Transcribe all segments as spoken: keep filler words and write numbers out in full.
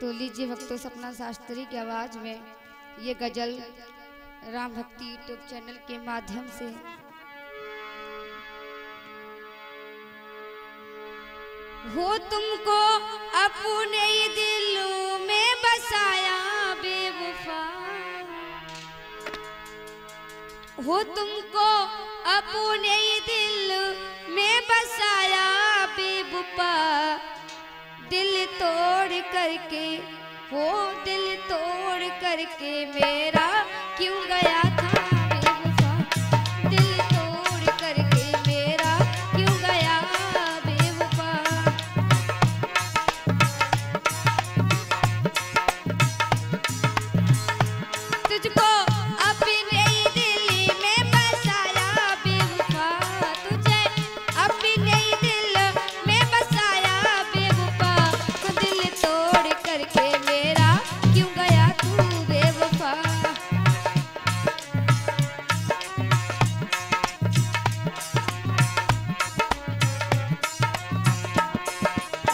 तो लीजिए भक्तों, सपना शास्त्री की आवाज में ये गजल राम भक्ति यूट्यूब चैनल के माध्यम से हो तुमको अपने दिल में बसाया बेवफा, हो तुमको अपने दिल में बसाया बेवफा, दिल तोड़ करके हो दिल तोड़ करके मेरा क्यों गया था बेवफा, दिल तोड़ करके मेरा क्यों गया बेवफा। तुझको अपने दिल में बसाया बेवफा, तुझे अपने दिल में बसाया बेवफा, दिल तोड़ करके मेरा क्यों गया तू बेवफा।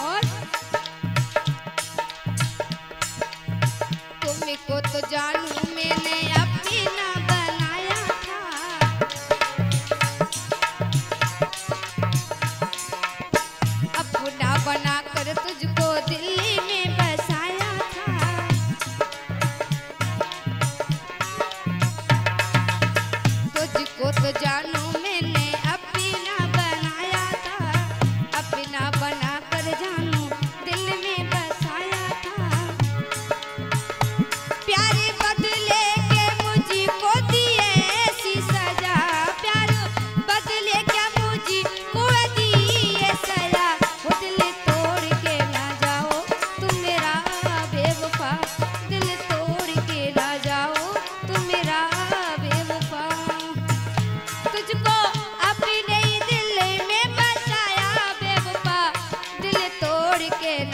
और तुमको तो जानू मैंने अपना बनाया था, अपना बनाकर तुझको दिल्ली में बसाया था, तुझको तो जानू मैंने अपना बनाया था, अपना बनाकर जानू दिल में बसाया था, प्यार बदले के मुझको दिए ऐसी सजा, प्यार बदले के मुझको दिए सजा, वो दिल तोड़ के ना जाओ तुम मेरा बेवफा, दिल तोड़ के ना जाओ तुम मेरा बेवफा। तुझको अपने दिल में बसाया बेवफा, दिल तोड़ के ना